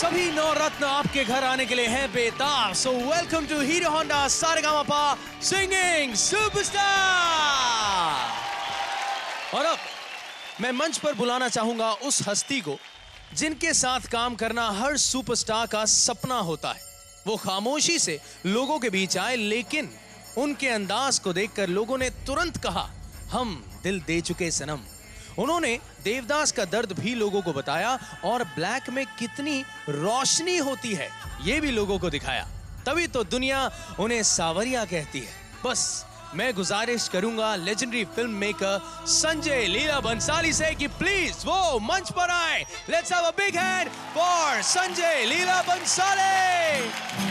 सभी नौरत्न आपके घर आने के लिए हैं बेताब। So welcome to Hero Honda Saregamapa singing superstar. और अब मैं मंच पर बुलाना चाहूंगा उस हस्ती को जिनके साथ काम करना हर सुपरस्टार का सपना होता है। वो खामोशी से लोगों के बीच आए, लेकिन उनके अंदाज को देखकर लोगों ने तुरंत कहा, हम दिल दे चुके सनम। उन्होंने देवदास का दर्द भी लोगों को बताया और ब्लैक में कितनी रोशनी होती है ये भी लोगों को दिखाया। तभी तो दुनिया उन्हें सावरिया कहती है। बस मैं गुजारिश करूंगा legendary film maker Sanjay Leela Bhansali से कि प्लीज वो मंच पर आए। Let's have a big hand for Sanjay Leela Bhansali.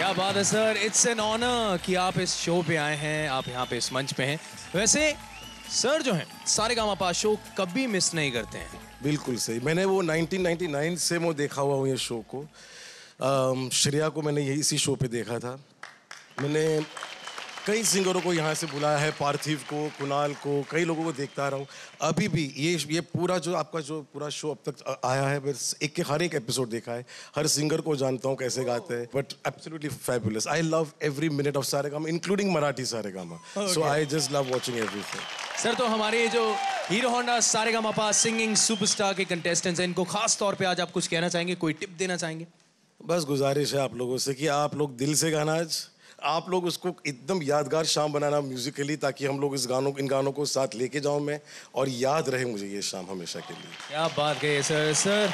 क्या बात है सर, इट्स एन ऑनर कि आप इस शो पे आए हैं, आप यहाँ पे इस मंच पे हैं। वैसे सर जो हैं सारेगामापा शो कभी मिस नहीं करते हैं। बिल्कुल सही, मैंने वो 1999 से मैं देखा हुआ हूँ ये शो को। श्रेया को मैंने यही इसी शो पे देखा था। मैंने कई सिंगरों को यहाँ से बुलाया है, पार्थिव को, कुणाल को, कई लोगों को देखता रहा हूँ। अभी भी ये पूरा जो आपका जो पूरा शो अब तक आया है, मैं एक के हर एक एपिसोड देखा है, हर सिंगर को जानता हूँ कैसे गाते हैं। But absolutely fabulous, I love every minute of Saregama including Marathi Saregama. So I just love watching everything. Sir तो हमारे जो Hero Honda Saregamapa singing superstar के कंटेस्टेंट्स हैं, इनको खास तौर पर आज आप कुछ कहना चाहेंगे, कोई टिप देना चाहेंगे? बस गुजारिश है आप लोगों से कि आप लोग दिल से गाना आज आप लोग उसको एकदम यादगार शाम बनाना म्यूजिकली, ताकि हम लोग इन गानों को साथ लेके जाऊं मैं, और याद रहे मुझे ये शाम हमेशा के लिए। क्या बात है सर। सर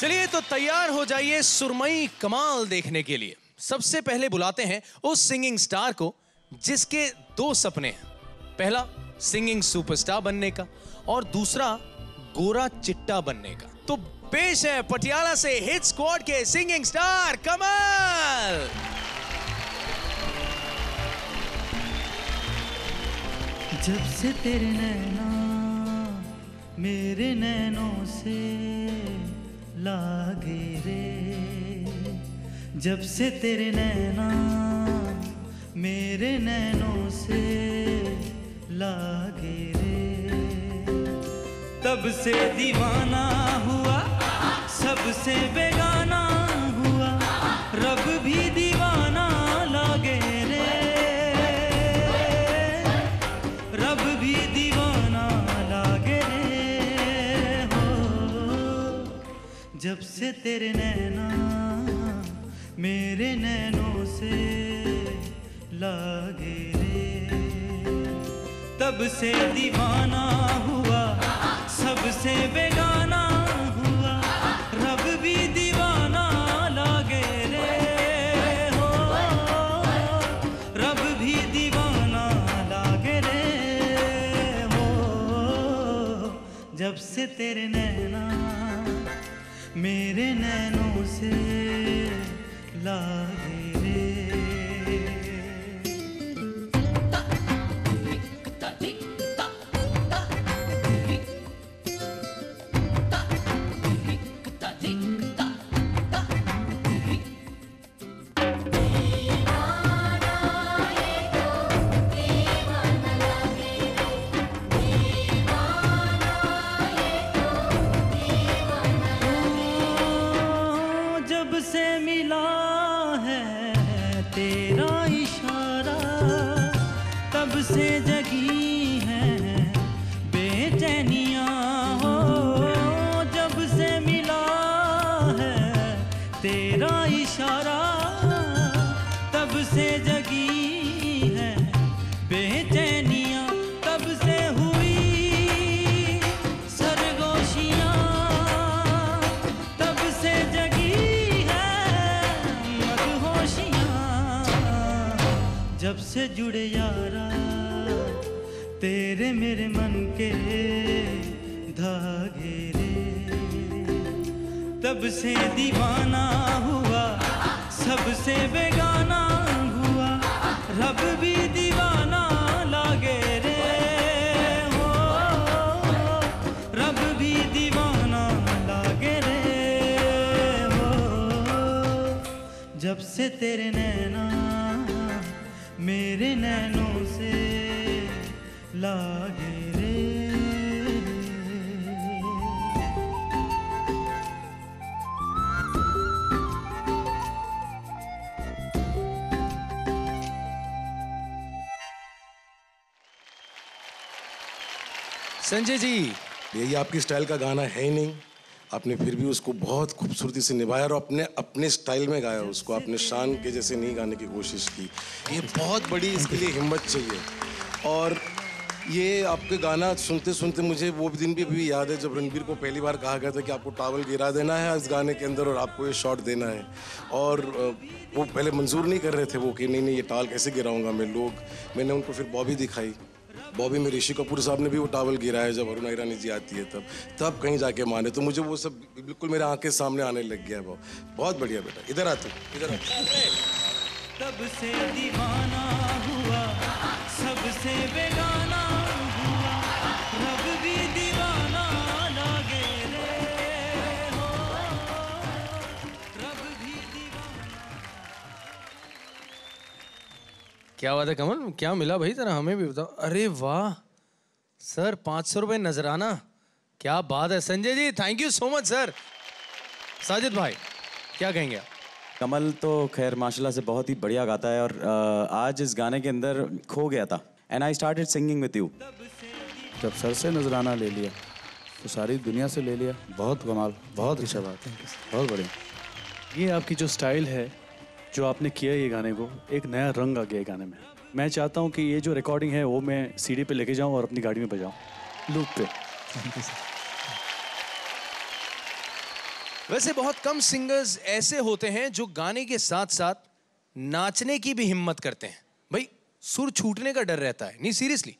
चलिए तो तैयार हो जाइए सुरमई कमाल देखने के लिए। सबसे पहले बुलाते हैं उस सिंगिंग स्टार को जिसके दो सपने हैं, पहला सिंगिंग सुपरस्टार बनने का और दूसरा गोरा चिट्टा बनने का। तो पेश है पटियाला से हिट स्क्वाड के सिंगिंग स्टार कमल। जब से तेरे नैना मेरे नैनों से लागे रे, जब से तेरे नैना मेरे नैनों से लागे रे, तब से दीवाना हुआ सबसे बेगाना हुआ, रब भी दीवाना लागे रे, रब भी दीवाना लागे रे हो। जब से तेरे नैना मेरे नैनों से लागे रे, तब से दीवाना हुआ सबसे बेगाना हुआ, रब भी दीवाना लागे रे हो, रब भी दीवाना लागे रे हो। जब से तेरे नैना मेरे नैनों से लागे जुड़े यारा, तेरे मेरे मन के धागे रे, तब से दीवाना हुआ सबसे बेगाना हुआ, रब भी दीवाना लागे रे जब से तेरे नैना मेरे नैनों से लागे रे। संजय जी, यही आपकी स्टाइल का गाना है ही नहीं, आपने फिर भी उसको बहुत खूबसूरती से निभाया और अपने अपने स्टाइल में गाया उसको, आपने शान के जैसे नहीं गाने की कोशिश की। ये बहुत बड़ी, इसके लिए हिम्मत चाहिए। और ये आपके गाना सुनते सुनते मुझे वो दिन भी अभी याद है जब रणबीर को पहली बार कहा गया था कि आपको टावल गिरा देना है इस गाने के अंदर और आपको ये शॉट देना है, और वो पहले मंजूर नहीं कर रहे थे वो कि नहीं नहीं ये टावल कैसे गिराऊंगा मैं। लोग, मैंने उनको फिर बॉबी दिखाई, बॉबी में ऋषि कपूर साहब ने भी वो टावल गिरा है जब अरुणा ईरानी जी आती है, तब कहीं जाके माने। तो मुझे वो सब बिल्कुल मेरे आंखें सामने आने लग गया। बहुत बढ़िया बेटा, इधर आ तू, इधर आ। तब से दीवाना हुआ, सबसे बेगाना हुआ, रब भी दीवाना लागे रे हो, रब भी दीवाना। क्या बात है कमल, क्या मिला भाई तेरा, हमें भी बताओ। अरे वाह सर, 500 रुपये नजराना, क्या बात है। Sanjay ji thank you so much sir. Sajid भाई क्या कहेंगे आप? कमल तो खैर माशाल्लाह से बहुत ही बढ़िया गाता है, और आज इस गाने के अंदर खो गया था। And I started singing with you. जब सर से नजराना ले लिया तो सारी दुनिया से ले लिया। बहुत कमाल, बहुत अच्छा बात है, बहुत बढ़िया। ये आपकी जो स्टाइल है जो आपने किया ये गाने को, एक नया रंग आ गया गाने में। मैं चाहता हूँ कि ये जो रिकॉर्डिंग है वो मैं CD पे लेके जाऊँ और अपनी गाड़ी में बजाऊँ लूप पे। वैसे बहुत कम सिंगर्स ऐसे होते हैं जो गाने के साथ साथ नाचने की भी हिम्मत करते हैं। भाई सुर छूटने का डर रहता है, नहीं सीरियसली,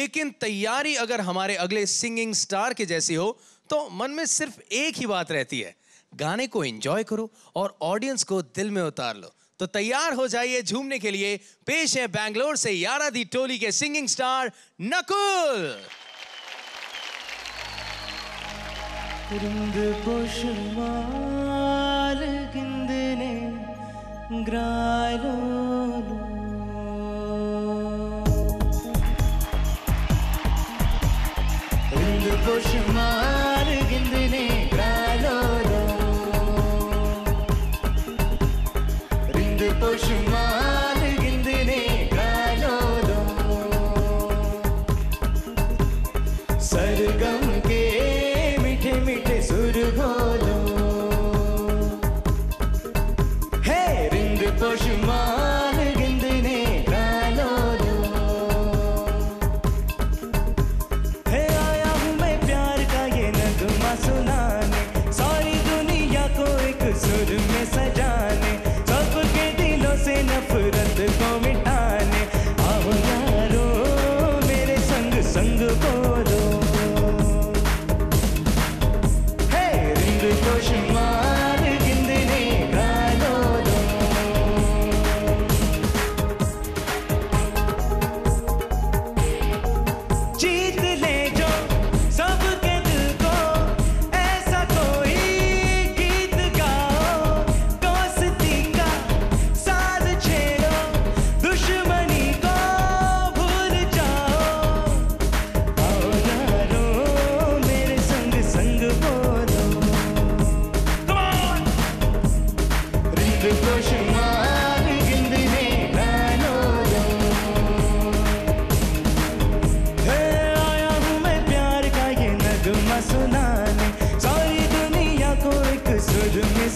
लेकिन तैयारी अगर हमारे अगले सिंगिंग स्टार के जैसी हो तो मन में सिर्फ एक ही बात रहती है, गाने को एंजॉय करो और ऑडियंस को दिल में उतार लो। तो तैयार हो जाइए झूमने के लिए। पेश है बैंगलोर से यारा दी टोली के सिंगिंग स्टार नकुल। रुंद पोशमाल गिंदने ग्रालोलो रुंद पोशमाल गिंदने ग्रालोलो रुंद पोशमाल गिंदने ग्रालोलो सरगम के मीठे सुर बोलो हे रिंद पोशमान गिंदने गालो दो। हे आया हूँ मैं प्यार का ये नगमा सुनाने, सारी दुनिया को एक सुर में सजाने, सबके दिलों से नफरत को मिटाने। आओ यारो मेरे संग संग बोलो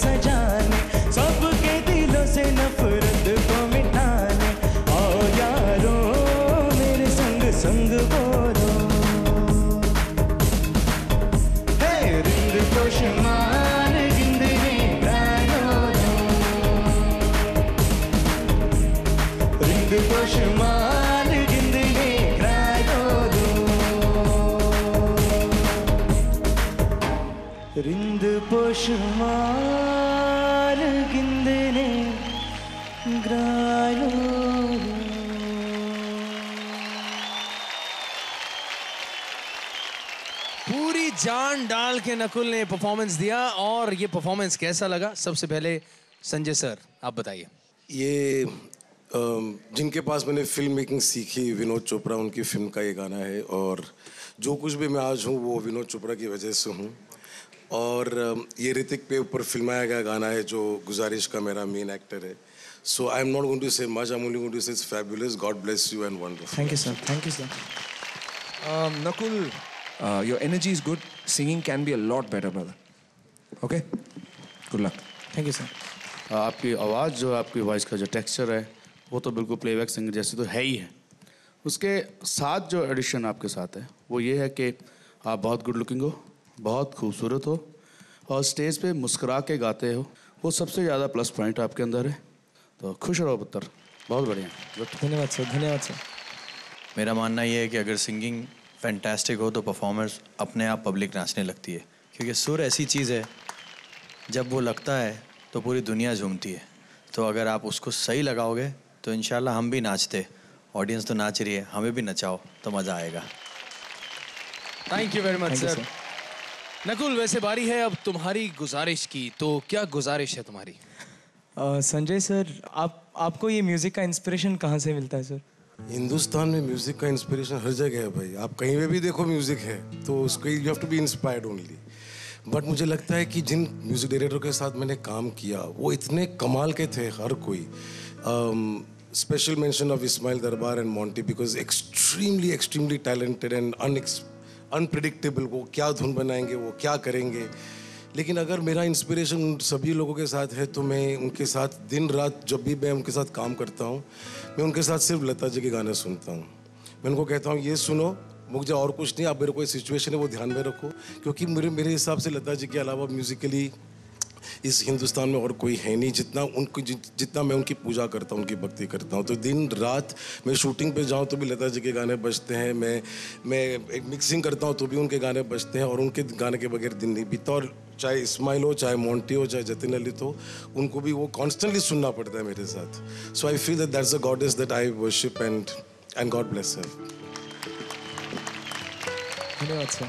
सजाने, सबके दिलों से नफरत को मिटाने। आओ यारो मेरे संग संग बोलो हे रिंग पोशमान गिंदने गालो दो रिंग पोशमान गिंदने गालो दो रिंग पोशमान जान डाल के नकुल ने परफॉर्मेंस दिया। और ये परफॉर्मेंस कैसा लगा? सबसे पहले संजय सर, आप बताइए। ये जिनके पास मैंने फिल्म मेकिंग सीखी, विनोद चोपड़ा, उनकी फिल्म का ये गाना है। और जो कुछ भी मैं आज हूँ वो विनोद चोपड़ा की वजह से हूँ। और ये ऋतिक पे ऊपर फिल्माया गया गाना है, जो गुजारिश का मेरा मेन एक्टर है। So I am not going to say much, I am only going to say it's fabulous, God bless you and wonderful. Thank you sir, thank you sir. Nakul, your energy is good, singing can be a lot better, brother. Okay, good luck. Thank you sir. आपकी आवाज़ जो है, आपकी voice का जो texture है वो तो बिल्कुल प्लेबैक सिंगर जैसे तो है ही है। उसके साथ जो एडिशन आपके साथ है वो ये है कि आप बहुत गुड लुकिंग हो, बहुत खूबसूरत हो और स्टेज पे मुस्कुरा के गाते हो, वो सबसे ज़्यादा प्लस पॉइंट आपके अंदर है। तो खुश रहो पुत्र, बहुत बढ़िया। धन्यवाद सर, धन्यवाद सर। मेरा मानना ये है कि अगर सिंगिंग फैंटास्टिक हो तो परफॉर्मेंस अपने आप पब्लिक नाचने लगती है, क्योंकि सुर ऐसी चीज़ है जब वो लगता है तो पूरी दुनिया झूमती है। तो अगर आप उसको सही लगाओगे तो इंशाल्लाह हम भी नाचते, ऑडियंस तो नाच रही है, हमें भी नचाओ तो मज़ा आएगा। Thank you very much sir. Nakul, वैसे बारी है अब तुम्हारी गुजारिश की, तो क्या गुजारिश है तुम्हारी? संजय सर, आपको ये म्यूज़िक का इंस्पिरेशन कहाँ से मिलता है सर? हिंदुस्तान में म्यूज़िक का इंस्पिरेशन हर जगह है भाई, आप कहीं पे भी देखो म्यूज़िक है, तो उसको you have to be inspired only. But मुझे लगता है कि जिन म्यूज़िक डायरेक्टर के साथ मैंने काम किया वो इतने कमाल के थे, हर कोई। Special mention of Ismail Darbar and Monty, because extremely extremely talented and unpredictable. वो क्या धुन बनाएंगे, वो क्या करेंगे। लेकिन अगर मेरा इंस्पिरेशन उन सभी लोगों के साथ है तो मैं उनके साथ दिन रात, जब भी मैं उनके साथ काम करता हूँ, मैं उनके साथ सिर्फ लता जी के गाने सुनता हूँ। मैं उनको कहता हूँ ये सुनो, मुझे और कुछ नहीं, आप मेरे कोई सिचुएशन है वो ध्यान में रखो, क्योंकि मेरे हिसाब से लता जी के अलावा म्यूज़िकली इस हिंदुस्तान में और कोई है नहीं। जितना मैं उनकी पूजा करता हूँ, उनकी भक्ति करता हूँ, तो दिन रात मैं शूटिंग पे जाऊँ तो भी लता जी के गाने बजते हैं, मैं एक मिक्सिंग करता हूँ तो भी उनके गाने बजते हैं, और उनके गाने के बगैर दिन नहीं बीता। और चाहे इस्माइल हो, चाहे मोंटी हो, चाहे जतिन ललित हो, उनको भी वो कॉन्स्टेंटली सुनना पड़ता है मेरे साथ। So I feel that that's a goddess that I worship and God bless her. धन्यवाद sir.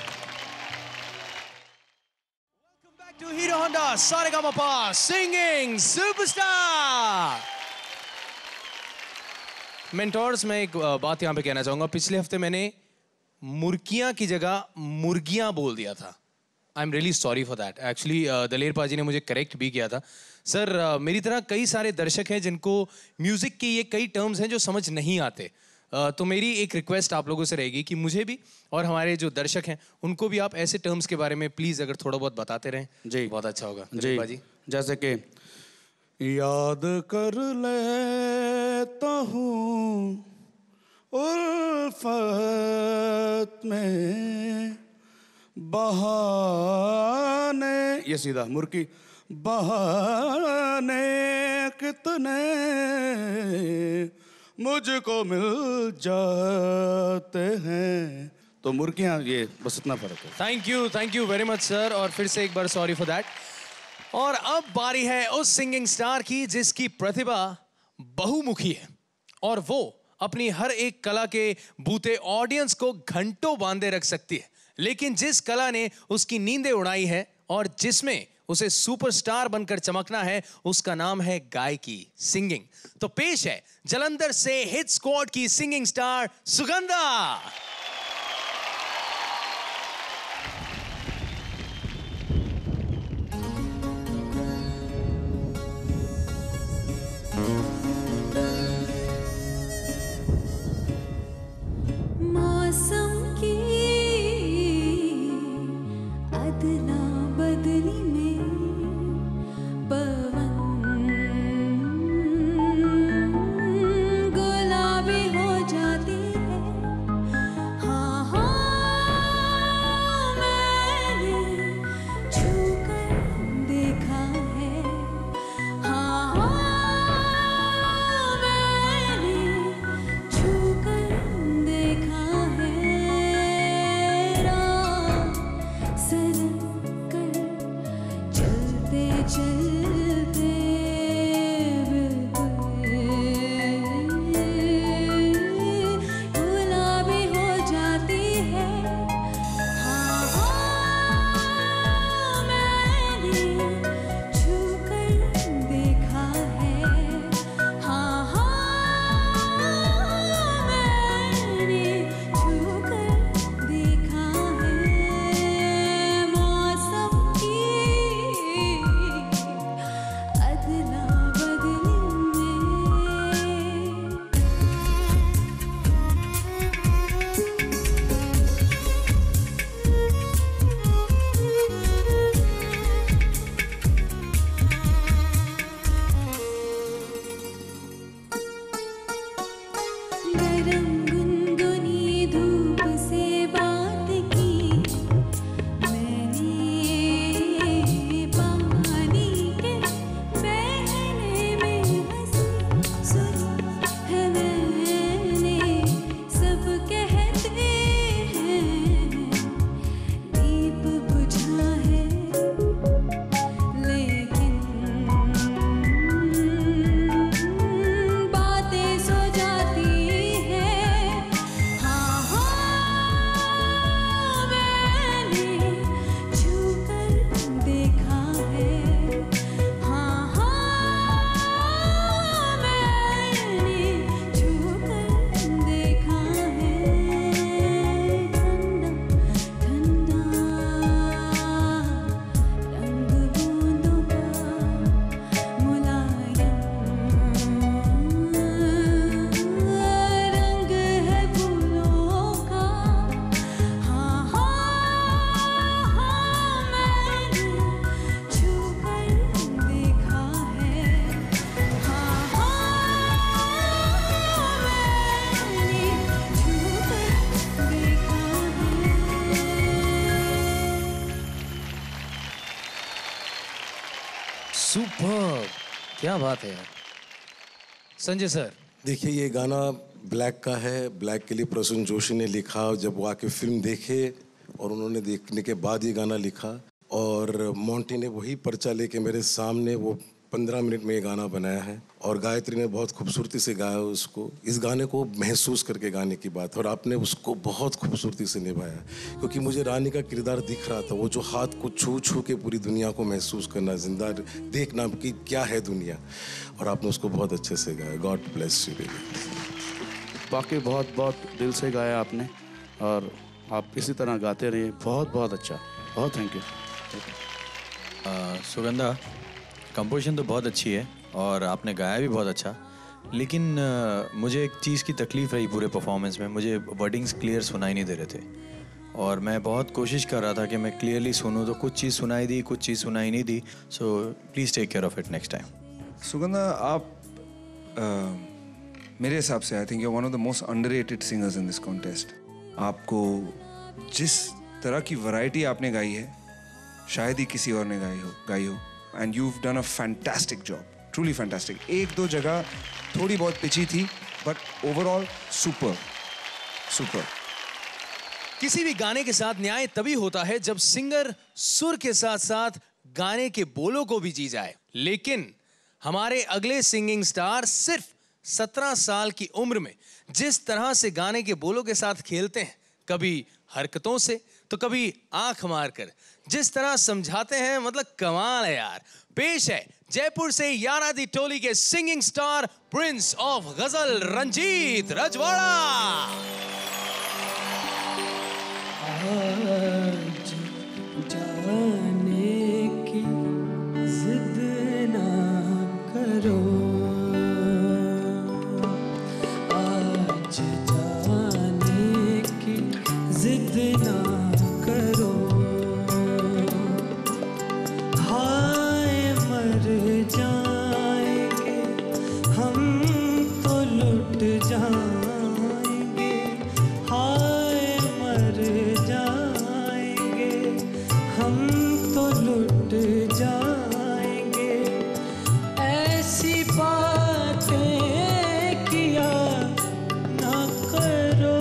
Welcome back to Hero Honda Saregamapa singing superstar. Mentors, मैं एक बात यहाँ पे कहना चाहूँगा। पिछले हफ्ते मैंने मुर्गियाँ की जगह मुर्गियाँ बोल दिया था। I am really sorry for that. Actually Daler पाजी ने मुझे करेक्ट भी किया था। सर, मेरी तरह कई सारे दर्शक हैं जिनको म्यूज़िक के ये कई टर्म्स हैं जो समझ नहीं आते। तो मेरी एक रिक्वेस्ट आप लोगों से रहेगी कि मुझे भी और हमारे जो दर्शक हैं उनको भी आप ऐसे टर्म्स के बारे में प्लीज़ अगर थोड़ा बहुत बताते रहें जी, बहुत अच्छा होगा जी। जैसे कि याद कर लेता हूँ उल्फत में बहाने, ये सीधा मुर्गी, बहाने कितने मुझको मिल जाते हैं। तो मुर्गियाँ, ये बस इतना फर्क है। Thank you very much sir, और फिर से एक बार सॉरी फॉर दैट। और अब बारी है उस सिंगिंग स्टार की जिसकी प्रतिभा बहुमुखी है और वो अपनी हर एक कला के बूते ऑडियंस को घंटों बांधे रख सकती है, लेकिन जिस कला ने उसकी नींदें उड़ाई हैं और जिसमें उसे सुपरस्टार बनकर चमकना है, उसका नाम है गायकी, सिंगिंग। तो पेश है जलंधर से हिट स्क्वाड की सिंगिंग स्टार सुगंधा। मौसम की अदला बदली सुपर, क्या बात है यार। संजय सर, देखिए ये गाना ब्लैक का है, ब्लैक के लिए प्रसून जोशी ने लिखा। जब वो आके फिल्म देखे और उन्होंने देखने के बाद ये गाना लिखा, और मॉन्टी ने वही पर्चा लेके मेरे सामने वो 15 मिनट में ये गाना बनाया है। और गायत्री ने बहुत खूबसूरती से गाया उसको। इस गाने को महसूस करके गाने की बात, और आपने उसको बहुत खूबसूरती से निभाया, क्योंकि मुझे रानी का किरदार दिख रहा था। वो जो हाथ को छू छू के पूरी दुनिया को महसूस करना, जिंदा देखना कि क्या है दुनिया, और आपने उसको बहुत अच्छे से गाया। God bless you baby. बाकी बहुत बहुत दिल से गाया आपने, और आप इसी तरह गाते रहिए। बहुत बहुत अच्छा, बहुत थैंक यू। सुगंधा, कंपोजिशन तो बहुत अच्छी है और आपने गाया भी बहुत अच्छा, लेकिन मुझे एक चीज़ की तकलीफ़ रही पूरे परफॉर्मेंस में। मुझे वर्डिंग्स क्लियर सुनाई नहीं दे रहे थे, और मैं बहुत कोशिश कर रहा था कि मैं क्लियरली सुनूं, तो कुछ चीज़ सुनाई दी, कुछ चीज़ सुनाई नहीं दी। So please take care of it next time. Sugandha, आप मेरे हिसाब से I think you are one of the most underrated singers in this contest. आपको जिस तरह की वैरायटी आपने गाई है, शायद ही किसी और ने गाई हो। And you've done a fantastic job, truly fantastic. एक दो जगह थोड़ी बहुत पिची थी, but overall super, super. किसी भी गाने के साथ न्याय तभी होता है जब सिंगर सुर के साथ साथ गाने के बोलों को भी जी जाए। लेकिन हमारे अगले सिंगिंग स्टार सिर्फ 17 साल की उम्र में जिस तरह से गाने के बोलों के साथ खेलते हैं, कभी हरकतों से तो कभी आंख मारकर जिस तरह समझाते हैं, मतलब कमाल है यार। पेश है जयपुर से यारा दी टोली के सिंगिंग स्टार, प्रिंस ऑफ गजल रंजीत रजवाड़ा। आज जाने की जिद ना करो, आज जाने की जिद ना करो, हाय मर जाएंगे हम तो लुट जाएंगे, हाय मर जाएंगे हम तो लुट जाएंगे। ऐसी बातें किया ना करो,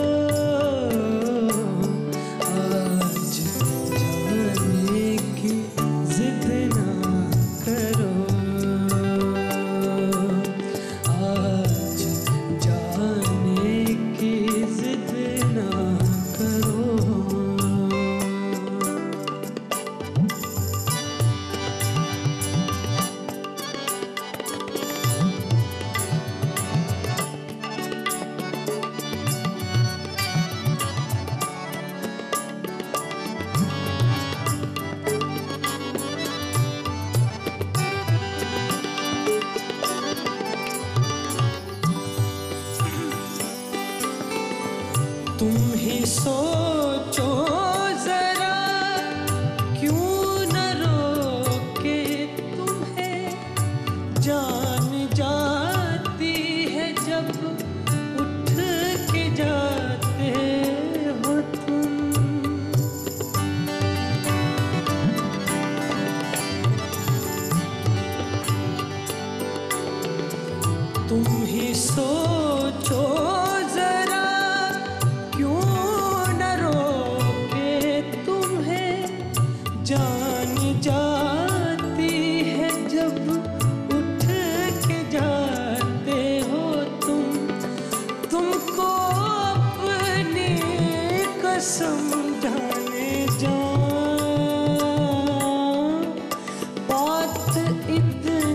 बात इतनी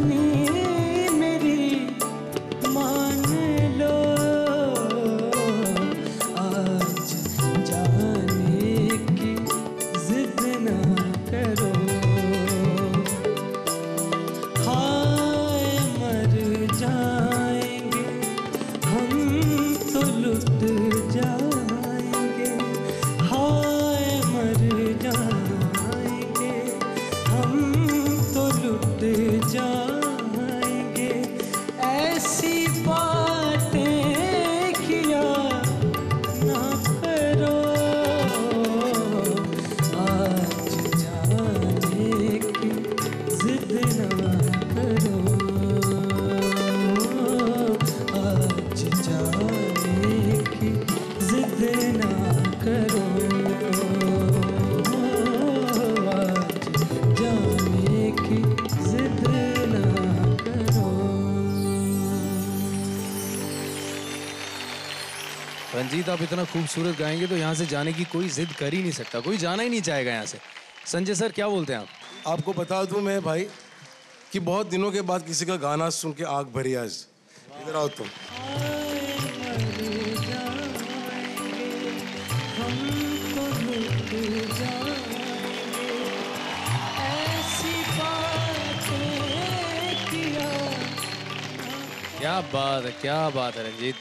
मेरी मान लो। साजिद आप इतना खूबसूरत गाएंगे तो यहाँ से जाने की कोई जिद कर ही नहीं सकता, कोई जाना ही नहीं चाहेगा यहाँ से। संजय सर क्या बोलते हैं आप? आपको बता दूं मैं भाई कि बहुत दिनों के बाद किसी का गाना सुन के आग भरी। आज इधर आओ तुम। क्या बात है, क्या बात है। रंजीत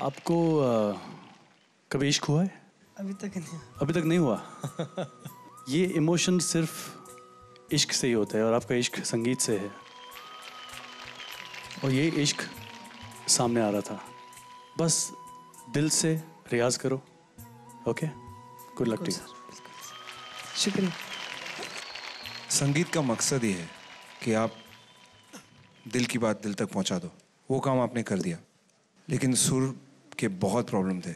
आपको कभी इश्क हुआ है? अभी तक नहीं हुआ। ये इमोशन सिर्फ इश्क से ही होता है और आपका इश्क संगीत से है और ये इश्क सामने आ रहा था। बस दिल से रियाज करो, okay? Good luck to you. शुक्रिया। संगीत का मकसद ये है कि आप दिल की बात दिल तक पहुंचा दो, वो काम आपने कर दिया, लेकिन सुर के बहुत प्रॉब्लम थे।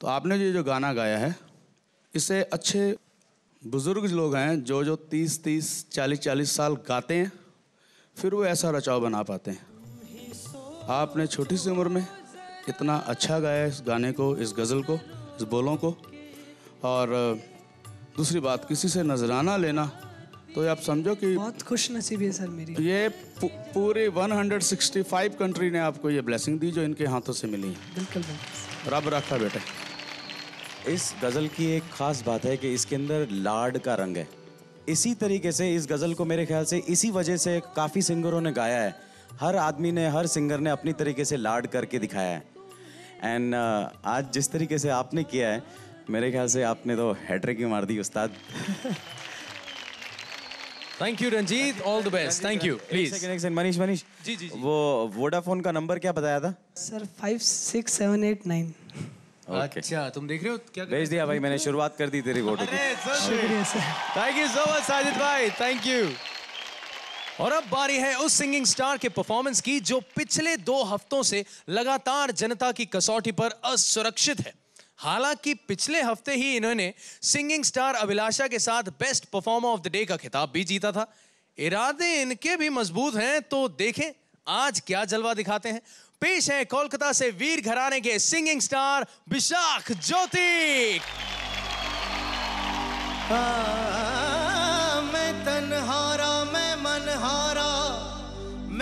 तो आपने जो गाना गाया है, इसे अच्छे बुजुर्ग लोग हैं जो 30-30, 40-40 साल गाते हैं, फिर वो ऐसा रचाव बना पाते हैं। आपने छोटी सी उम्र में इतना अच्छा गाया इस गाने को, इस गज़ल को, इस बोलों को। और दूसरी बात, किसी से नजराना लेना, तो आप समझो कि बहुत खुश नसीब है सर मेरी। ये पूरे 165 कंट्री ने आपको ये ब्लेसिंग दी जो इनके हाथों से मिली है। बिल्कुल रब रखा बेटे। इस गज़ल की एक ख़ास बात है कि इसके अंदर लाड का रंग है। इसी तरीके से इस गज़ल को मेरे ख्याल से इसी वजह से काफ़ी सिंगरों ने गाया है। हर आदमी ने, हर सिंगर ने अपनी तरीके से लाड करके दिखाया है। एंड आज जिस तरीके से आपने किया है, मेरे ख्याल से आपने तो हैट्रिक ही मार दी उस्ताद। Thank you Ranjit, all the best. Thank you. Please Manish ji, वो वोडाफोन का नंबर क्या बताया था सर? 5678 9। अच्छा तुम देख रहे हो क्या भेज दिया भाई मैंने, शुरुआत कर दी तेरी वोट की। शुक्रिया सर, thank you so much Sajid भाई, थैंक यू। और अब बारी है उस सिंगिंग स्टार के परफॉर्मेंस की जो पिछले 2 हफ्तों से लगातार जनता की कसौटी पर असुरक्षित है। हालांकि पिछले हफ्ते ही इन्होंने सिंगिंग स्टार अभिलाषा के साथ best performer of the day का खिताब भी जीता था। इरादे इनके भी मजबूत हैं, तो देखें आज क्या जलवा दिखाते हैं। पेश है कोलकाता से वीर घराने के सिंगिंग स्टार विशाख ज्योति। मैं तन्हारा, मैं मनहारा,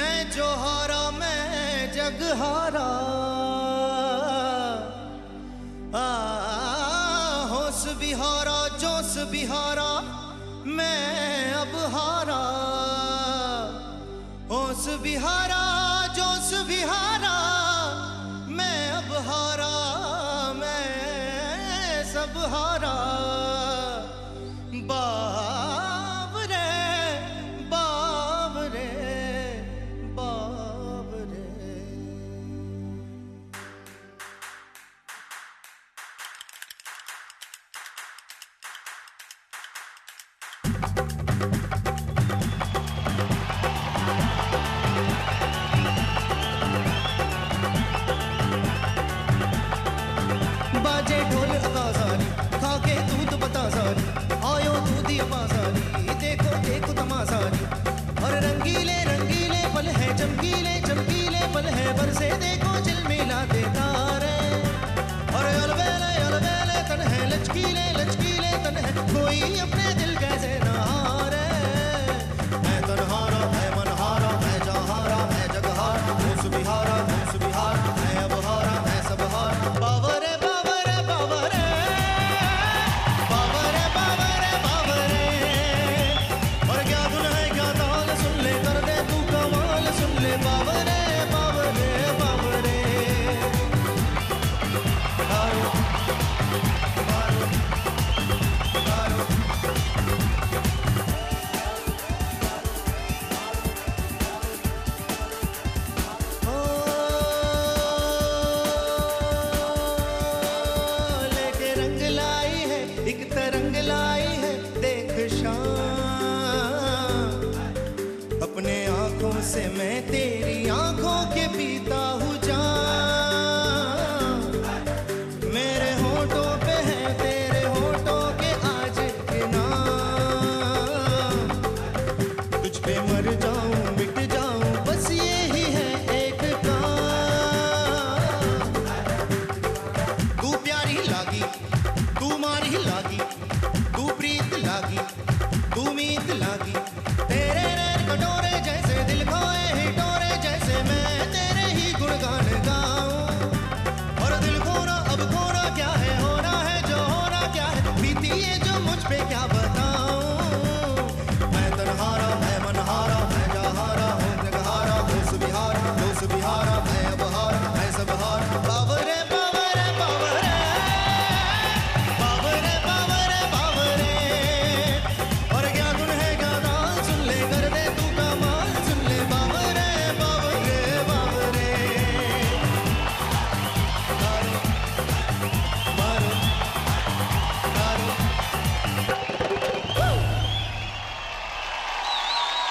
मैं जोहारा, मैं जगहारा, होश बिहारा, जोश बिहारा, मैं अब हारा, होश बिहारा, जोश बिहारा, मैं अब हारा, मैं सब हारा।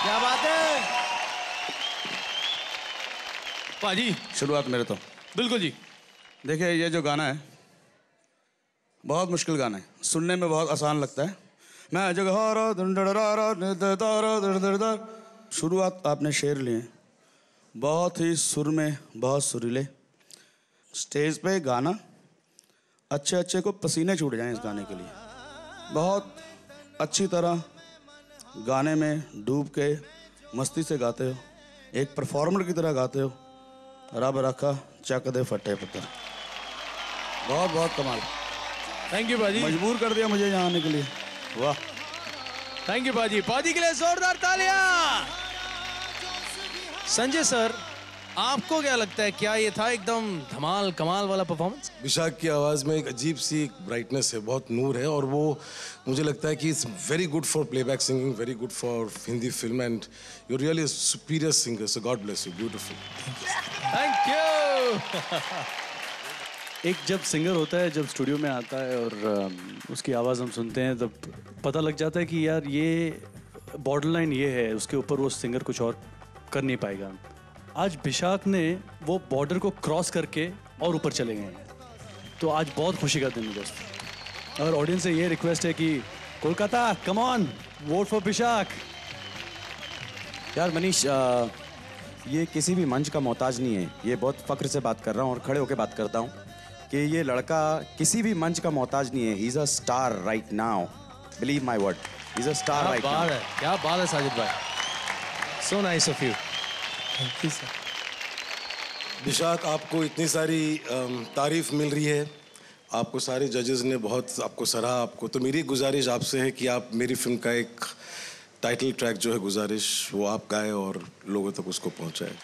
क्या बात है पाजी, शुरुआत मेरे तो। बिल्कुल जी, देखिए ये जो गाना है बहुत मुश्किल गाना है, सुनने में बहुत आसान लगता है। मैं जगह शुरुआत आपने शेर लिए, बहुत ही सुर में, बहुत सुरीले, स्टेज पे गाना अच्छे अच्छे को पसीने छूट जाएं इस गाने के लिए। बहुत अच्छी तरह गाने में डूब के मस्ती से गाते हो, एक परफॉर्मर की तरह गाते हो। रब रखा चक दे फटे पत्थर, बहुत बहुत कमाल। थैंक यू भाजी, मजबूर कर दिया मुझे यहाँ आने के लिए। वाह, थैंक यू भाजी। पाजी के लिए जोरदार तालियां। संजय सर, आपको क्या लगता है, क्या ये था एकदम धमाल कमाल वाला परफॉर्मेंस? विशाख की आवाज़ में एक अजीब सी ब्राइटनेस है, बहुत नूर है, और वो मुझे लगता है कि it's very good for playback singing, very good for Hindi film, and you really a superior singer, so God bless you, beautiful. Thank you. एक जब सिंगर होता है, जब स्टूडियो में आता है और उसकी आवाज़ हम सुनते हैं, तब पता लग जाता है कि यार ये बॉर्डर लाइन ये है, उसके ऊपर वो सिंगर कुछ और कर नहीं पाएगा। आज विशाख ने वो बॉर्डर को क्रॉस करके और ऊपर चले गए हैं, तो आज बहुत खुशी का दिन है दोस्तों। और ऑडियंस से ये रिक्वेस्ट है कि Kolkata come on, vote for Vishakh. यार मनीष, ये किसी भी मंच का मोहताज नहीं है, ये बहुत फख्र से बात कर रहा हूँ और खड़े होकर बात करता हूँ कि ये लड़का किसी भी मंच का मोहताज नहीं है। He is a star right now, believe my word, he is a star right now. क्या बात है साजिद भाई, so nice of you. Vishakh, आपको इतनी सारी तारीफ मिल रही है, आपको सारे जजेस ने बहुत आपको सराहा आपको, तो मेरी गुजारिश आपसे है कि आप मेरी फिल्म का एक टाइटल ट्रैक जो है गुजारिश, वो आप गाएं और लोगों तक उसको पहुंचाएं।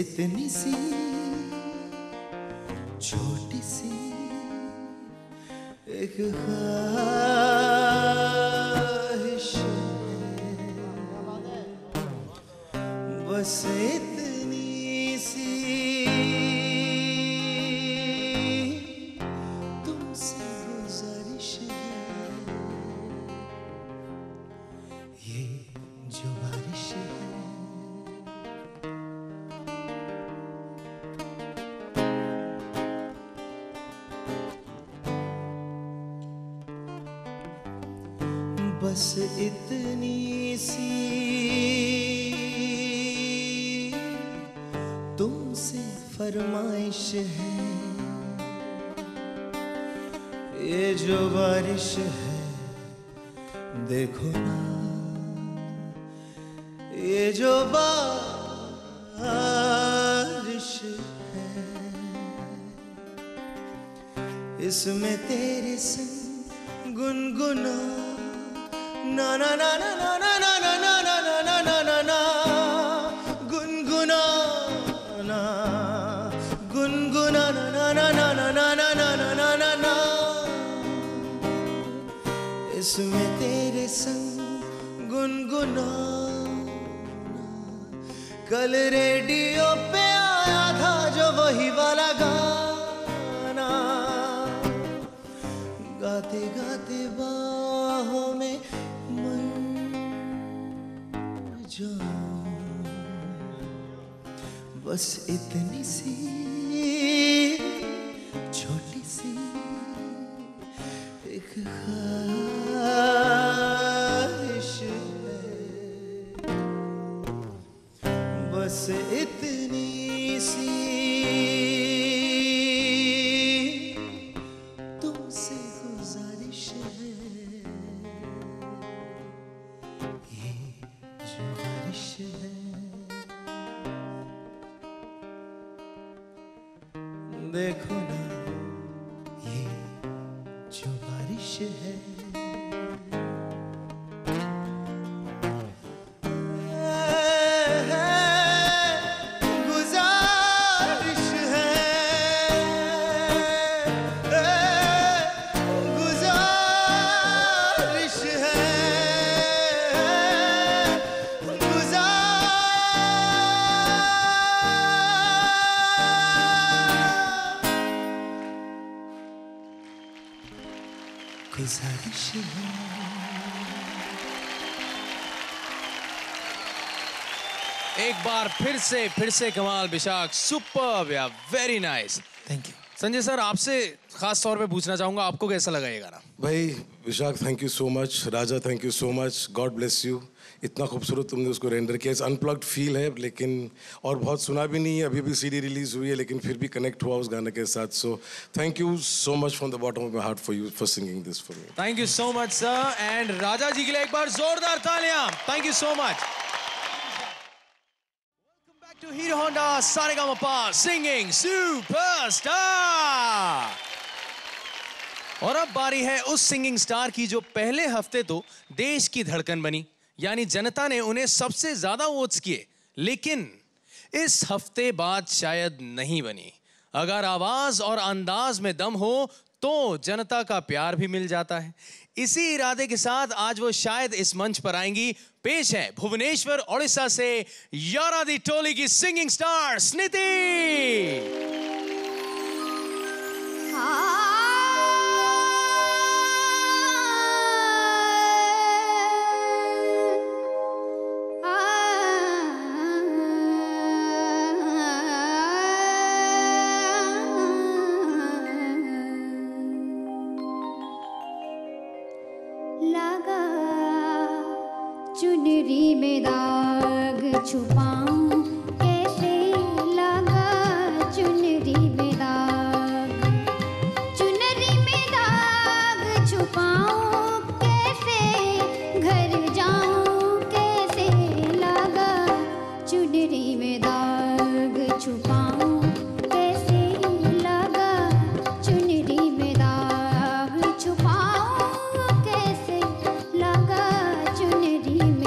इतनी सी छोटी सी एक ख्वाहिश, बस इतनी सी, तुमसे गुजारिश है, ये जो बारिश है। बस इतनी सी तुमसे फरमाइश है, ये जो बारिश है, देखो ना ये जो बारिश है, इसमें तेरे संग गुनगुना na na na na na na na na na na na na na na gungunana gungunana na na na na na na na na na na, isme tere sang gunguna, kal radio pe aaya tha jo wahi wala gaana, gaate gaate baahon mein जो, बस इतनी सी छोटी सी एक ख्वाहिश है, बस इतनी इतनी सी तुमसे गुजारिश है, ये जो बारिश है देखो ना, ये जो बारिश है फिर से कमाल विशाख, सुपर्ब या very nice, thank you. Sanjay sir, आपसे खास तौर पे पूछना चाहूँगा, आपको कैसा लगा ये गाना? भाई Vishakh, thank you so much. Raja, thank you so much, God bless you. इतना खूबसूरत तुमने उसको रेंडर किया। इस अनप्लग्ड फील है, लेकिन और बहुत सुना भी नहीं है, अभी भी सीडी रिलीज हुई है, लेकिन फिर भी कनेक्ट हुआ उस गाने के साथ। So thank you so much from the bottom of my heart for you for singing this for me. Thank you so much sir, and Raja ji के लिए एक बार जोरदार तालियां। Thank you so much to Hero Honda Sa Re Ga Ma Pa Singing Superstar। और अब बारी है उस सिंगिंग स्टार की जो पहले हफ्ते तो देश की धड़कन बनी, यानी जनता ने उन्हें सबसे ज्यादा वोट्स किए, लेकिन इस हफ्ते बाद शायद नहीं बनी। अगर आवाज और अंदाज में दम हो तो जनता का प्यार भी मिल जाता है। इसी इरादे के साथ आज वो शायद इस मंच पर आएंगी। पेश है भुवनेश्वर ओडिशा से यारा दी टोली की सिंगिंग स्टार स्निति। चुनरी में दाग छुपाऊं कैसे, लगा चुनरी में दाग, चुनरी में दाग छुपाऊं कैसे, घर जाऊं कैसे, लगा चुनरी में दाग छुपाऊं कैसे, लगा चुनरी में दाग छुपाऊं कैसे, लगा चुनरी में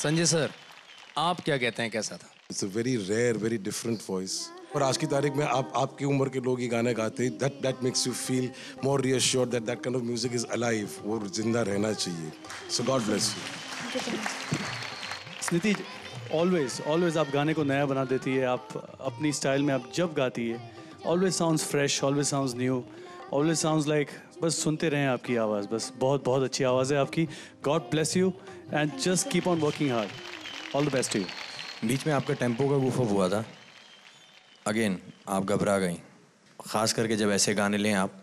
संजय सर, आप क्या कहते हैं कैसा था? It's a very rare, very different voice. और आज की तारीख में आपकी उम्र के लोग ये गाने गाते हैं. That makes you feel more reassured that that kind of music is alive. वो जिंदा रहना चाहिए. So God bless you. Sniti, always आप गाने को नया बना देती है. आप अपनी स्टाइल में आप जब गाती है, always sounds fresh, always sounds new, always sounds like बस सुनते रहें आपकी आवाज़. बस बहुत अच्छी आवाज़ है आपकी. God bless you and just keep on working hard. All the best to you. बीच में आपका टेम्पो का goof up हुआ था. Again आप घबरा गईं. ख़ास करके जब ऐसे गाने लें आप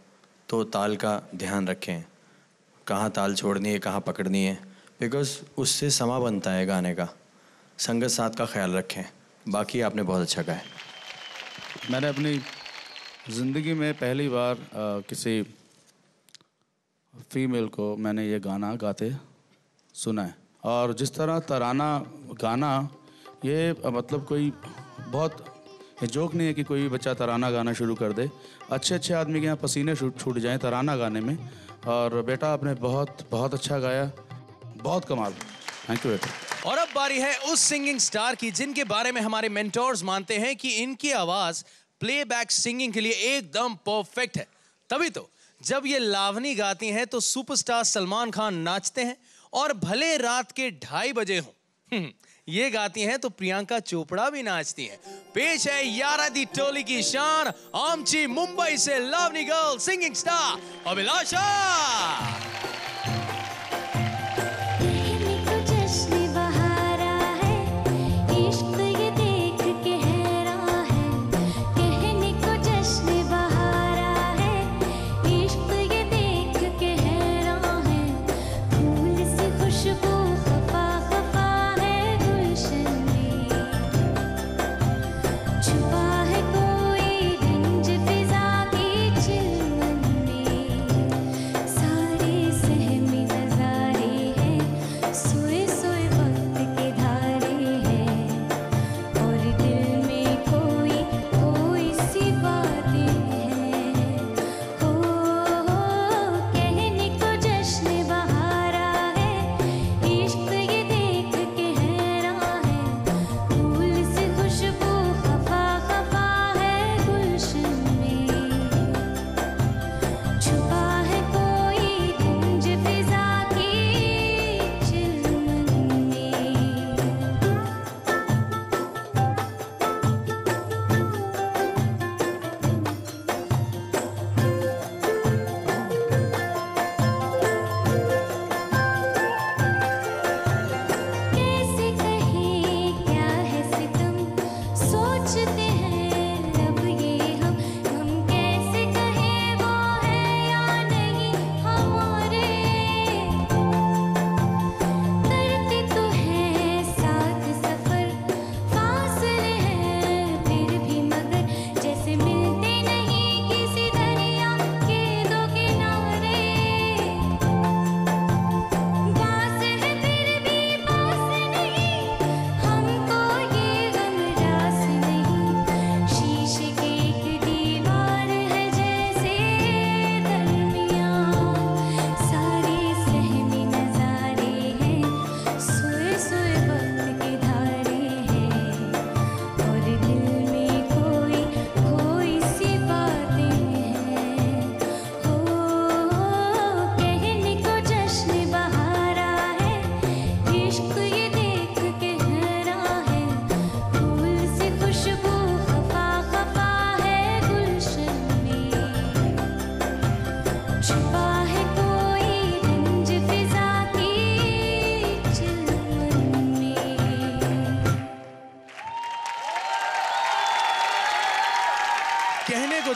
तो ताल का ध्यान रखें, कहाँ ताल छोड़नी है कहाँ पकड़नी है, because उससे समा बनता है गाने का. संगत साथ का ख्याल रखें. बाकी आपने बहुत अच्छा गाया. मैंने अपनी ज़िंदगी में पहली बार किसी फीमेल को मैंने ये गाना गाते सुना है. और जिस तरह तराना गाना, ये मतलब कोई बहुत जोक नहीं है कि कोई बच्चा तराना गाना शुरू कर दे. अच्छे अच्छे आदमी के यहाँ पसीने छूट जाएं तराना गाने में. और बेटा आपने बहुत अच्छा गाया, बहुत कमाल. थैंक यू बेटा. और अब बारी है उस सिंगिंग स्टार की जिनके बारे में हमारे मेंटोर्स मानते हैं कि इनकी आवाज़ प्लेबैक सिंगिंग के लिए एकदम परफेक्ट है. तभी तो जब ये लावनी गाती हैं तो सुपरस्टार सलमान खान नाचते हैं, और भले रात के 2:30 बजे हों, ये गाती हैं तो प्रियंका चोपड़ा भी नाचती हैं. पेश है यारा दी टोली की शान, आमची मुंबई से Lavani girl singing star Abhilasha.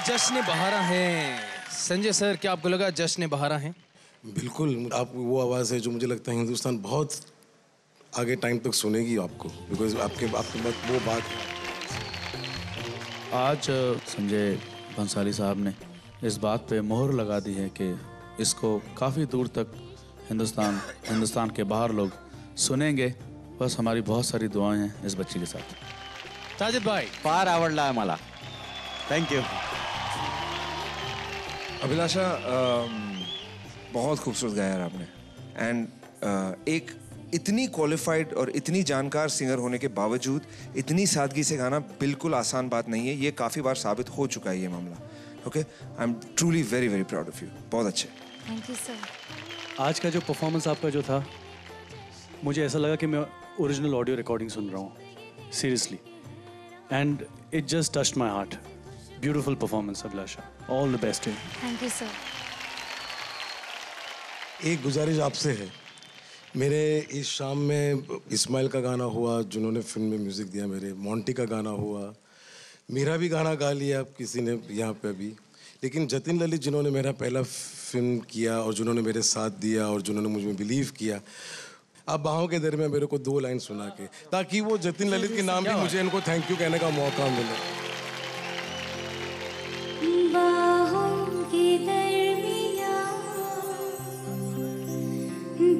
जश्न बहारा है. संजय सर, क्या आपको लगा जश्न बहारा है? बिल्कुल, आप वो आवाज़ है जो मुझे लगता है हिंदुस्तान बहुत आगे टाइम तक सुनेगी आपको, बिकॉज आपके बाद वो बात। आज संजय भंसाली साहब ने इस बात पे मोहर लगा दी है कि इसको काफ़ी दूर तक हिंदुस्तान के बाहर लोग सुनेंगे। बस हमारी बहुत सारी दुआएं हैं इस बच्ची के साथ। साजिद भाई फार आवडला है मला, थैंक यू। अभिलाषा बहुत खूबसूरत गाया है आपने, एंड एक इतनी क्वालिफाइड और इतनी जानकार सिंगर होने के बावजूद इतनी सादगी से गाना बिल्कुल आसान बात नहीं है। ये काफ़ी बार साबित हो चुका है ये मामला। Okay, I am truly very very proud of you. बहुत अच्छे, थैंक यू सर। आज का जो परफॉर्मेंस आपका जो था, मुझे ऐसा लगा कि मैं ओरिजिनल ऑडियो रिकॉर्डिंग सुन रहा हूँ, seriously, and it just touched my heart. Beautiful performance Abhilasha, all the best. Thank you sir. एक गुजारिश आपसे है, मेरे इस शाम में इस्माइल का गाना हुआ जिन्होंने फिल्म में म्यूज़िक दिया, मेरे मॉन्टी का गाना हुआ, मेरा भी गाना गा लिया आप किसी ने यहाँ पे अभी, लेकिन जतिन ललित जिन्होंने मेरा पहला फिल्म किया और जिन्होंने मेरे साथ दिया और जिन्होंने मुझ में बिलीव किया, आप बाहों के दर में मेरे को दो लाइन सुना के, ताकि वो जतिन ललित के नाम भी मुझे इनको थैंक यू कहने का मौका मिले।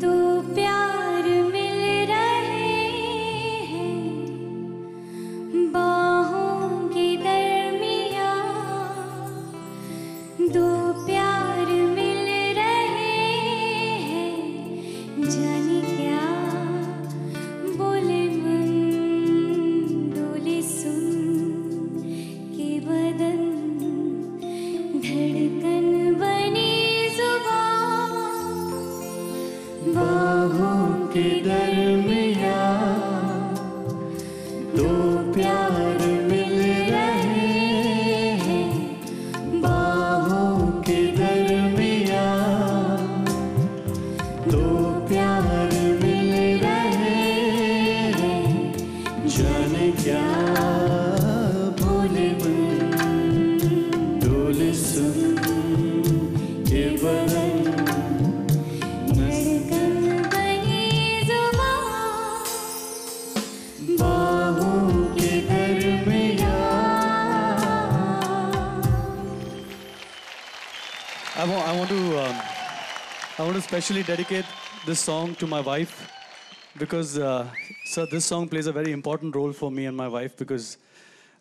दो प्यार मिल रहे हैं बाहों के दरमियां, दो प्यार मिल रहे हैं, जाने क्या बोले मन डोले सुन के बदन धड़कन बनी जुबान, बाहों के दरमियां दो प्यार मिल रहे हैं, बाहों के दरमियां दो प्यार मिल रहे हैं, जाने क्या बोले मन डोले सुन के बदन I want to specially dedicate this song to my wife, because sir, this song plays a very important role for me and my wife, because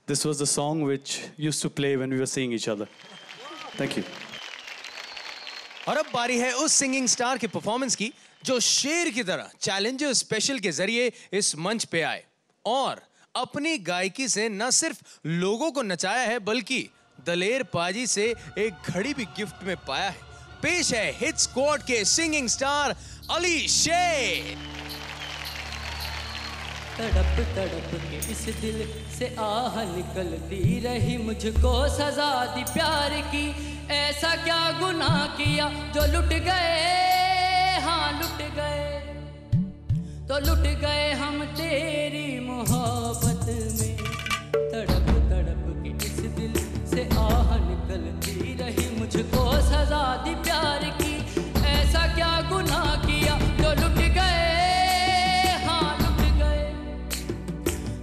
this was the song which used to play when we were seeing each other. Thank you. और अब बारी है उस singing star के performance की जो शेर की तरह चैलेंजर स्पेशल के जरिए इस मंच पे आए और अपनी गायकी से न सिर्फ लोगों को नचाया है बल्कि दलेर पाजी से एक घड़ी भी गिफ्ट में पाया है। पेश है हिट स्क्वाड के सिंगिंग स्टार अली शेख। तड़प तड़प के इस दिल से आह निकलती रही, मुझको सजा दी प्यार की, ऐसा क्या गुनाह किया जो लुट गए, हाँ लुट गए तो लुट गए हम तेरी मोहब्बत में। तड़प तड़प के इस दिल से आह निकलती रही, मुझको सजा दी प्यार की, ऐसा क्या गुनाह किया जो लुट गए, हाँ लुट गए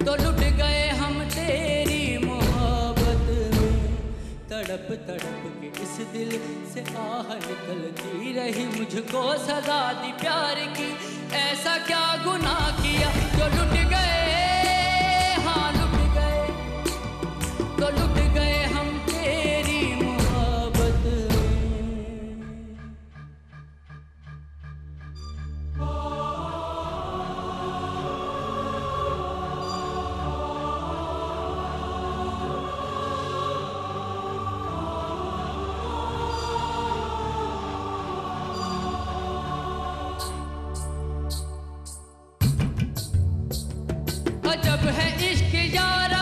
तो लुट गए हम तेरी मोहब्बत में। तड़प तड़प के इस दिल से आह निकलती रही, मुझको सजा दी प्यार की, ऐसा क्या गुनाह किया जो लुट गए, हाँ लुट गए तो लुट गए हम तेरी। अजब है इश्क यारा,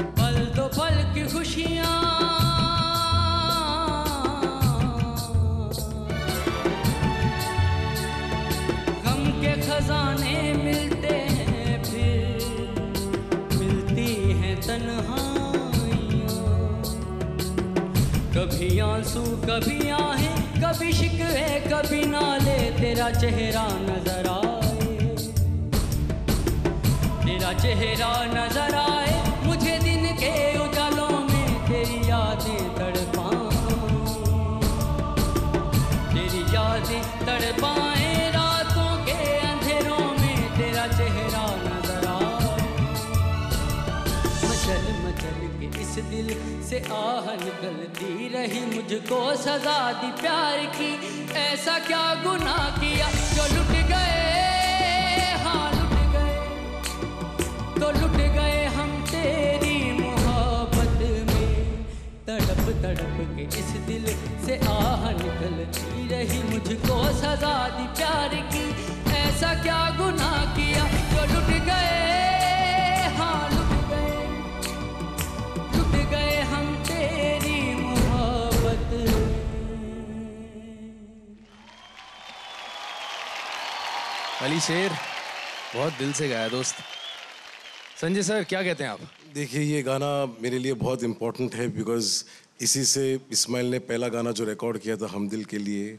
पल तो पल की खुशियाँ, गम के खजाने मिलते हैं फिर मिलती हैं तन्हाइयाँ, कभी आंसू कभी आहें कभी शिकवे कभी नाले तेरा चेहरा नजर आए, तेरा चेहरा नजर आए मुझे दिन के उजालों में तेरी यादें तड़पाऊं, तेरी यादें तड़पाए रातों के अंधेरों में तेरा चेहरा नजर आए। मचल मचल के इस दिल से आह निकलती रही मुझको सजा दी प्यार की, ऐसा क्या गुनाह किया जो लुट गए, हाँ लुट गए तो लुट गए हम तेरी मोहब्बत में। तड़प तड़प के इस दिल से आह निकलती रही मुझको सजा दी प्यार की, ऐसा क्या गुनाह किया जो लुट गए, अली शेर बहुत दिल से गाया दोस्त। संजय सर क्या कहते हैं आप? देखिए ये गाना मेरे लिए बहुत इम्पोर्टेंट है बिकॉज़ इसी से इस्माइल ने पहला गाना जो रिकॉर्ड किया था हम दिल के लिए,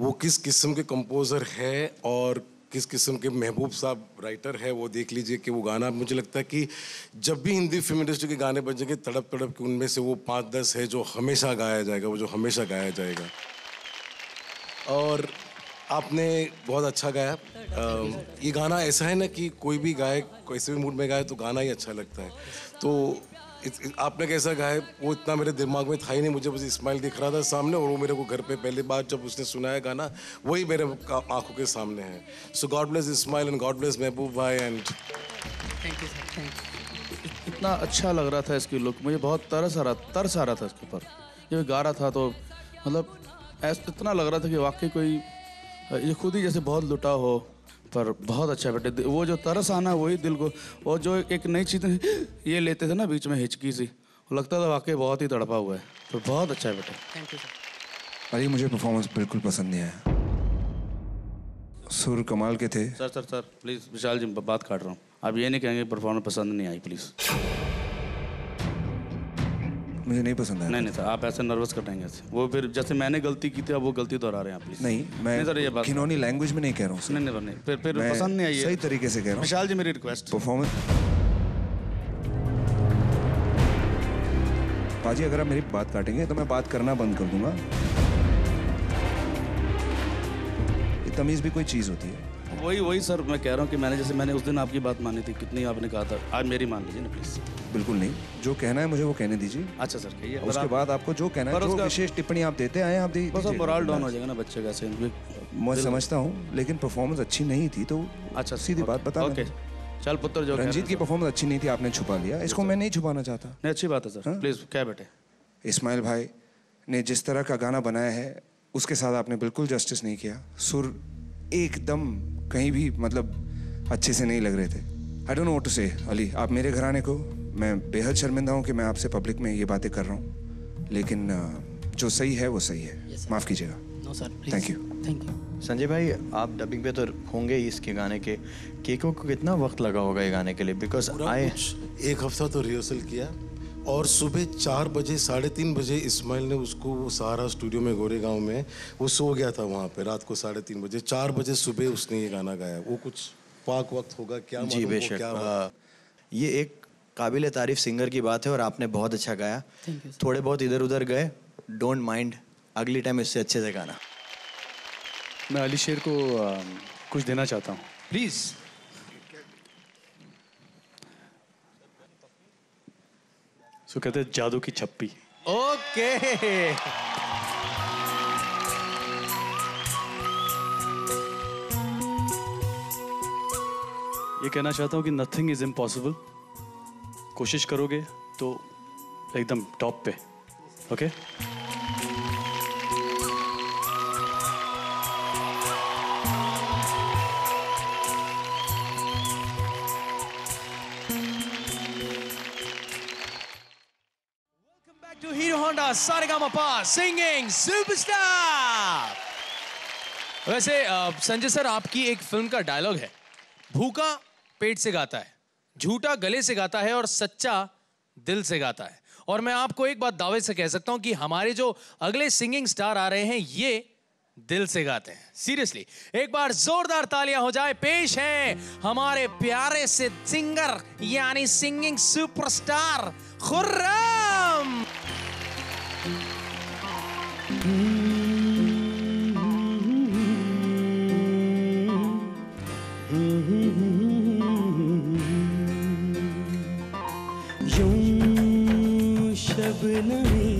वो किस किस्म के कंपोज़र है और किस किस्म के महबूब साहब राइटर है वो देख लीजिए कि वो गाना मुझे लगता है कि जब भी हिंदी फिल्म इंडस्ट्री के गाने बजेंगे तड़प तड़प के उनमें से वो 5-10 है जो हमेशा गाया जाएगा, वो जो हमेशा गाया जाएगा। और आपने बहुत अच्छा गाया। ये गाना ऐसा है ना कि कोई भी गाए कैसे भी मूड में गाए तो गाना ही अच्छा लगता है। तो आपने कैसा गाया वो इतना मेरे दिमाग में था ही नहीं, मुझे बस इस्माइल दिख रहा था सामने और वो मेरे को घर पे पहली बार जब उसने सुनाया गाना वही मेरे आंखों के सामने है। So God bless Ismail and God bless Mehboob भाई and thank you sir, thank you. इतना अच्छा लग रहा था इसकी लुक, मुझे बहुत तरस आ रहा था इसके ऊपर जब गा रहा था, तो मतलब इतना लग रहा था कि वाकई कोई ये खुद ही जैसे बहुत लुटा हो, पर बहुत अच्छा बेटे वो जो तरस आना वही दिल को, और जो एक नई चीज़ ये लेते थे ना बीच में हिचकी सी, लगता था वाकई बहुत ही तड़पा हुआ है, पर बहुत अच्छा है बेटे। Thank you sir. अरे मुझे परफॉर्मेंस बिल्कुल पसंद नहीं आया, सुर कमाल के थे। Sir sir sir please, Vishal ji बात काट रहा हूँ, आप ये नहीं कहेंगे परफॉर्मेंस पसंद नहीं आई? प्लीज़ मुझे नहीं पसंद है। नहीं नहीं सर आप ऐसे नर्वस करेंगे वो फिर जैसे मैंने गलती की थी अब वो गलती दोहरा रहे हैं आप। नहीं मैं सर ये बात किनौनी लैंग्वेज में नहीं कह रहा हूँ। नहीं नहीं नहीं फिर पसंद नहीं आई, सही तरीके से कह रहा हूँ विशाल जी। मेरी रिक्वेस्ट परफॉर्मेंस पाजी अगर आप मेरी बात काटेंगे तो मैं बात करना बंद कर दूंगा। ये तमीज़ भी कोई चीज़ होती है। वही सर मैं कह रहा हूँ कि मैंने उस दिन आपकी बात मानी थी, कितनी आपने कहा था, आज मेरी मान लीजिए ना प्लीज़। बिल्कुल नहीं, जो कहना है मुझे वो कहने दीजिए। अच्छा सर कहिए, उसके बाद आपको जो कहना है, जो विशेष टिप्पणी आप देते आए आप दीजिए। बस मोरल डाउन हो जाएगा ना बच्चे का से, मैं समझता हूँ, लेकिन परफॉर्मेंस अच्छी नहीं थी तो अच्छा सीधी बात बता। ओके चल पुत्र, जो रंजीत की परफॉर्मेंस अच्छी नहीं थी आपने छुपा लिया, इसको मैं नहीं छुपाना चाहता। नहीं अच्छी बात है सर प्लीज़। क्या बेटे इस्माइल भाई ने जिस तरह का गाना बनाया है उसके साथ आपने बिल्कुल जस्टिस नहीं किया, सुर एकदम कहीं भी मतलब अच्छे से नहीं लग रहे थे। I don't know what to say Ali, आप मेरे घराने को, मैं बेहद शर्मिंदा हूँ कि मैं आपसे पब्लिक में ये बातें कर रहा हूँ, लेकिन जो सही है वो सही है। yes, माफ़ कीजिएगा। No sir thank you thank you. Sanjay भाई आप डबिंग पे तो होंगे ही इसके गाने के, केको को कितना वक्त लगा होगा ये गाने के लिए? बिकॉज आई 1 हफ्ता तो रिहर्सल किया और सुबह 4 बजे 3:30 बजे इस्माइल ने उसको वो सारा स्टूडियो में गोरेगांव में वो सो गया था वहाँ पर रात को 3:30 बजे 4 बजे सुबह उसने ये गाना गाया। वो कुछ पाक वक्त होगा क्या जी बेशक। ये एक काबिल तारीफ सिंगर की बात है और आपने बहुत अच्छा गाया, थोड़े बहुत इधर उधर गए, डोंट माइंड, अगली टाइम इससे अच्छे से गाना। मैं अली शेर को कुछ देना चाहता हूँ प्लीज़। सो कहते हैं जादू की छप्पी। ओके ये कहना चाहता हूँ कि नथिंग इज इम्पॉसिबल, कोशिश करोगे तो एकदम टॉप पे। Okay welcome back to Hero Honda Saregamapa singing superstar. वैसे संजय सर आपकी एक फिल्म का डायलॉग है, भूखा पेट से गाता है, झूठा गले से गाता है और सच्चा दिल से गाता है। और मैं आपको एक बात दावे से कह सकता हूं कि हमारे जो अगले सिंगिंग स्टार आ रहे हैं ये दिल से गाते हैं, सीरियसली। एक बार जोरदार तालियां हो जाए। पेश है हमारे प्यारे से सिंगर यानी सिंगिंग सुपरस्टार खुर्रम। यूं शबनमी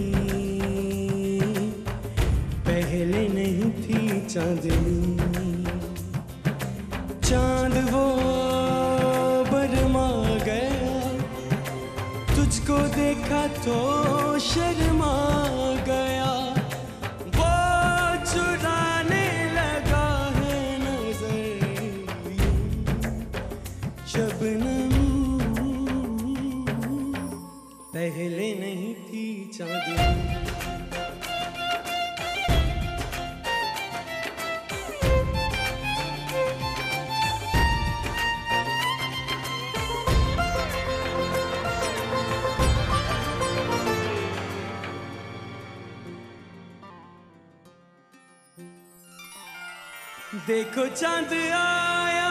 पहले नहीं थी चांदनी, चांद वो बरमा गया, तुझको देखा तो शर्मा गया, वो चुराने लगा है नजर शबनम पहले नहीं थी चांदनी। देखो चांद आया,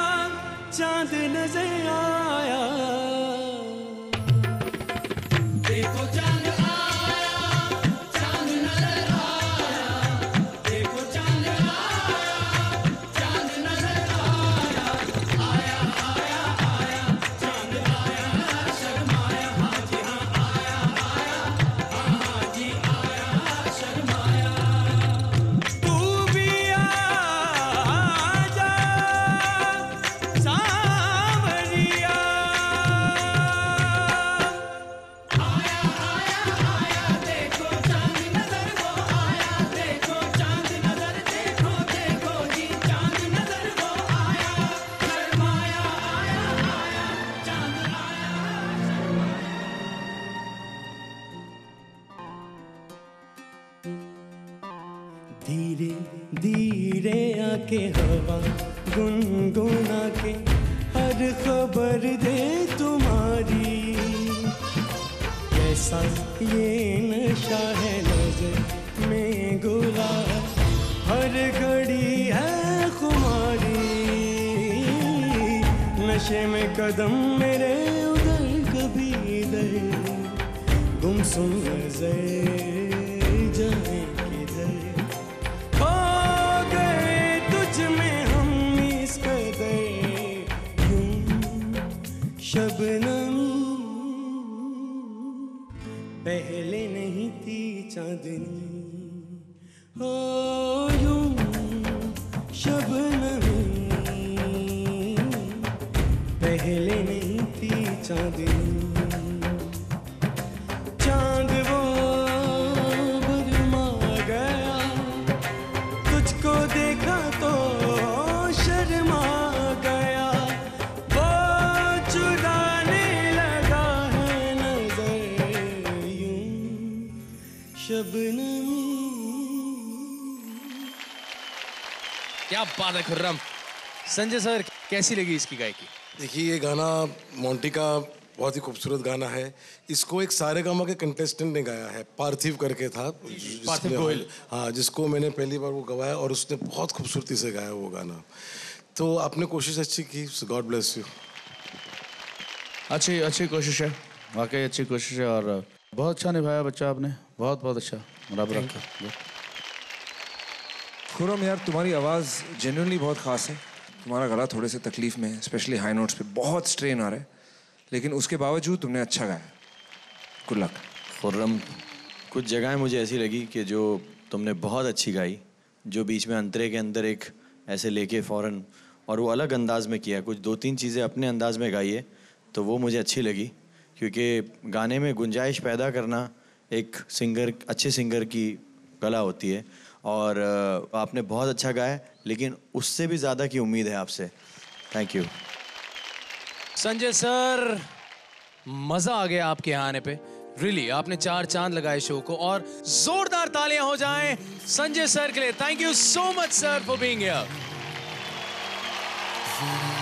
चांद नजर आया, देखो चांद आया, चांद नजर आया, देखो चांद आया, चांद नजर आया, आया आया आया चांद आया, शर्माया हाजी हाँ आया, आया हाँ हाजी आया, शर्माया तू भी के हवा गुनगुना के हर खबर दे तुम्हारी, कैसा ये नशा है नजर में गुला, हर घड़ी है खुमारी, नशे में कदम मेरे उधर कभी इधर, गुमसुम नजर जाए किधर, शबनम पहले नहीं थी चांदनी, हो यूं शबनम पहले नहीं थी चांदनी, चांद वो बरमा गया, तुझको देखा तो शर्मा गया, क्या बात है खुर्रम। संजय सर, कैसी लगी इसकी गायकी? देखिए, ये गाना मोंटी का बहुत ही खूबसूरत गाना है। इसको एक सारेगामा के कंटेस्टेंट ने गाया है, पार्थिव करके था, पार्थिव, हाँ, जिसको मैंने पहली बार वो गवाया और उसने बहुत खूबसूरती से गाया वो गाना। तो आपने कोशिश अच्छी की, गॉड ब्लेस यू। अच्छी कोशिश है, वाकई अच्छी कोशिश है और बहुत अच्छा निभाया बच्चा आपने, बहुत बहुत अच्छा, बराबर रखा। खुर्रम यार, तुम्हारी आवाज़ जेन्युइनली बहुत ख़ास है। तुम्हारा गला थोड़े से तकलीफ़ में है, स्पेशली हाई नोट्स पे बहुत स्ट्रेन आ रहा है, लेकिन उसके बावजूद तुमने अच्छा गाया। Good luck Khurram. कुछ जगहें मुझे ऐसी लगी कि जो तुमने बहुत अच्छी गाई, जो बीच में अंतरे के अंदर एक ऐसे लेके फ़ौरन, और वो अलग अंदाज़ में किया, कुछ दो तीन चीज़ें अपने अंदाज़ में गाई है, तो वो मुझे अच्छी लगी, क्योंकि गाने में गुंजाइश पैदा करना एक सिंगर, अच्छे सिंगर की कला होती है। और आपने बहुत अच्छा गाया, लेकिन उससे भी ज़्यादा की उम्मीद है आपसे। थैंक यू संजय सर, मज़ा आ गया आपके आने पे, रियली आपने चार चांद लगाए शो को, और ज़ोरदार तालियां हो जाएं संजय सर के लिए। Thank you so much sir for being here.